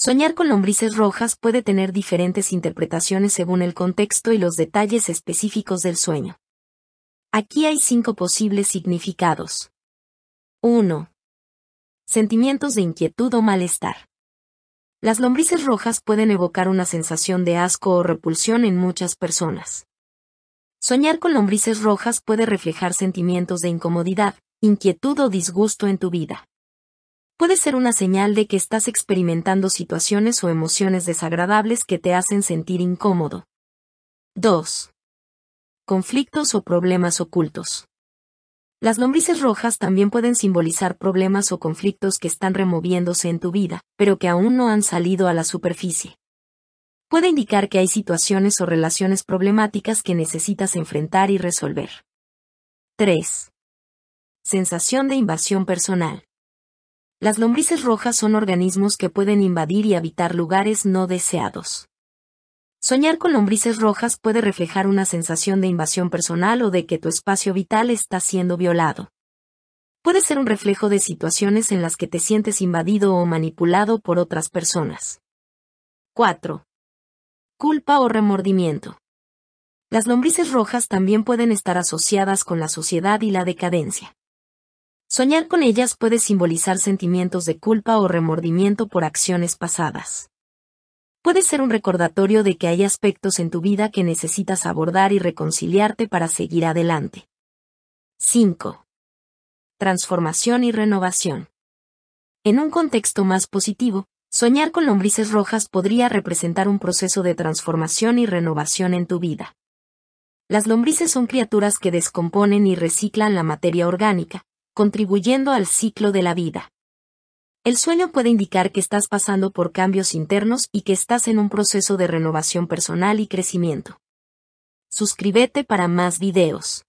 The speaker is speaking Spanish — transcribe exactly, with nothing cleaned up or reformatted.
Soñar con lombrices rojas puede tener diferentes interpretaciones según el contexto y los detalles específicos del sueño. Aquí hay cinco posibles significados. uno. Sentimientos de inquietud o malestar. Las lombrices rojas pueden evocar una sensación de asco o repulsión en muchas personas. Soñar con lombrices rojas puede reflejar sentimientos de incomodidad, inquietud o disgusto en tu vida. Puede ser una señal de que estás experimentando situaciones o emociones desagradables que te hacen sentir incómodo. dos. Conflictos o problemas ocultos. Las lombrices rojas también pueden simbolizar problemas o conflictos que están removiéndose en tu vida, pero que aún no han salido a la superficie. Puede indicar que hay situaciones o relaciones problemáticas que necesitas enfrentar y resolver. tres. Sensación de invasión personal. Las lombrices rojas son organismos que pueden invadir y habitar lugares no deseados. Soñar con lombrices rojas puede reflejar una sensación de invasión personal o de que tu espacio vital está siendo violado. Puede ser un reflejo de situaciones en las que te sientes invadido o manipulado por otras personas. cuatro. Culpa o remordimiento. Las lombrices rojas también pueden estar asociadas con la sociedad y la decadencia. Soñar con ellas puede simbolizar sentimientos de culpa o remordimiento por acciones pasadas. Puede ser un recordatorio de que hay aspectos en tu vida que necesitas abordar y reconciliarte para seguir adelante. cinco. Transformación y renovación. En un contexto más positivo, soñar con lombrices rojas podría representar un proceso de transformación y renovación en tu vida. Las lombrices son criaturas que descomponen y reciclan la materia orgánica, contribuyendo al ciclo de la vida. El sueño puede indicar que estás pasando por cambios internos y que estás en un proceso de renovación personal y crecimiento. Suscríbete para más videos.